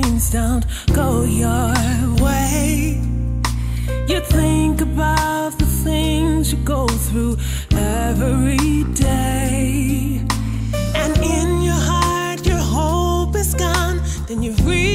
things don't go your way. You think about the things you go through every day, and in your heart your hope is gone. Then you realize